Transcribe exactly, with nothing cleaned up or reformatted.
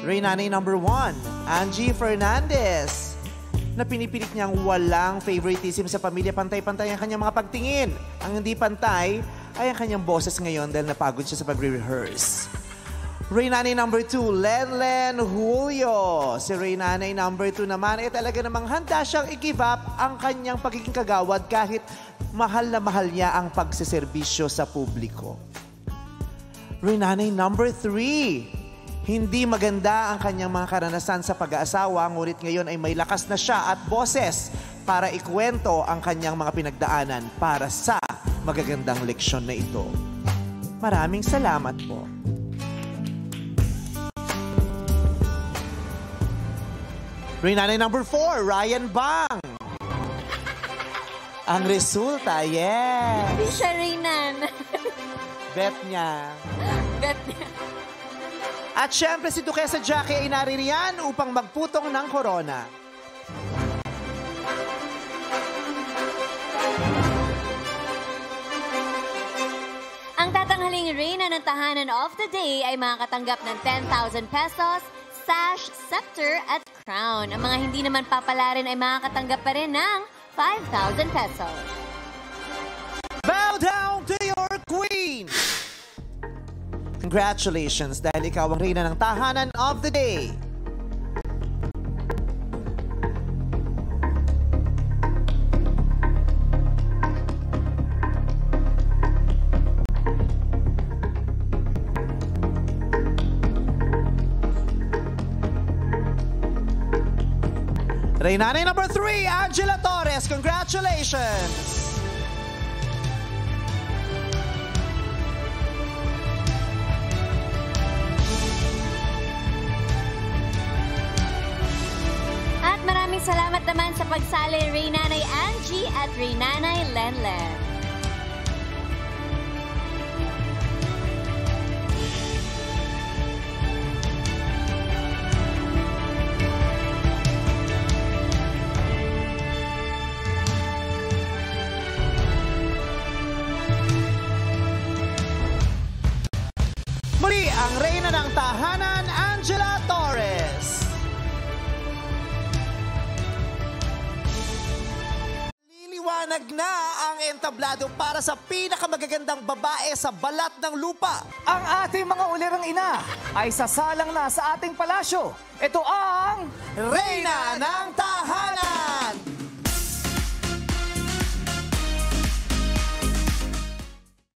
ReiNanay number one, Angie Fernandez, na pinipilit niyang walang favoritism sa pamilya. Pantay-pantay ang kanyang mga pagtingin. Ang hindi pantay ay ang kanyang boses ngayon dahil napagod siya sa pagre-rehearse. ReiNanay number two, Len Len Julio. Si ReiNanay number two naman ay talaga namang handa siyang i-give up ang kanyang pagiging kagawad kahit mahal na mahal niya ang pagseserbisyo sa publiko. ReiNanay number three, hindi maganda ang kanyang mga karanasan sa pag-aasawa, ngunit ngayon ay may lakas na siya at boses para ikwento ang kanyang mga pinagdaanan para sa magagandang leksyon na ito. Maraming salamat po. ReiNanay number four, Ryan Bang. Ang resulta, yes. Hindi siya ReiNanay. Bet niya. Bet niya. At syempre si Tuquesa Jackie ay naririyan upang magputong ng corona. Ang tatanghaling Reina ng Tahanan of the Day ay makakatanggap ng ten thousand pesos, sash, scepter at crown. Ang mga hindi naman papalarin ay makakatanggap pa rin ng five thousand pesos. Bow down to your queen! Congratulations dahil ikaw ang Reina ng Tahanan of the Day. ReiNanay number three, Angela Torres. Congratulations! Salamat naman sa pagsali ReiNanay Angie at ReiNanay Lenlen. Muli ang Reina ng Tahanan, Angela Torres. Nag na ang entablado para sa pinakamagagandang babae sa balat ng lupa. Ang ating mga ulirang ina ay sasalang na sa ating palasyo. Ito ang Reina ng Tahanan!